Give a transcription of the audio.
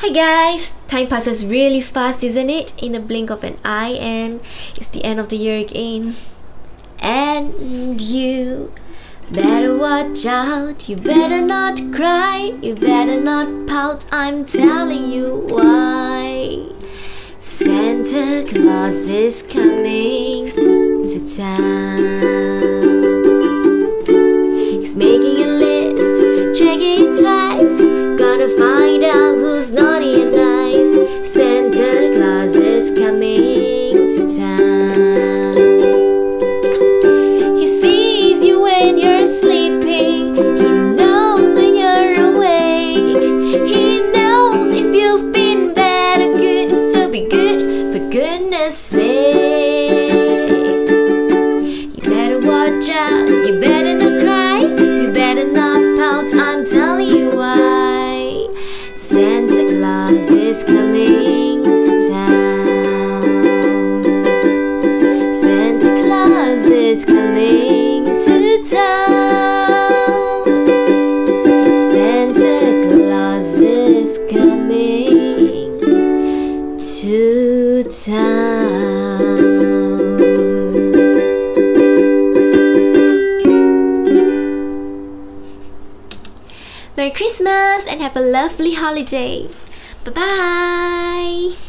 Hi guys! Time passes really fast, isn't it? In a blink of an eye, and it's the end of the year again. And you better watch out, you better not cry, you better not pout, I'm telling you why. Santa Claus is coming to town. He's making a list, checking it twice, gonna find out who's naughty and nice. Santa Claus is coming to town. He sees you when you're sleeping, he knows when you're awake, he knows if you've been bad or good, so be good for goodness sake. You better watch out, you better not cry, you better not pout, I'm telling you why. Santa Claus is coming to town. Santa Claus is coming to town. Santa Claus is coming to town. Merry Christmas and have a lovely holiday. Bye-bye.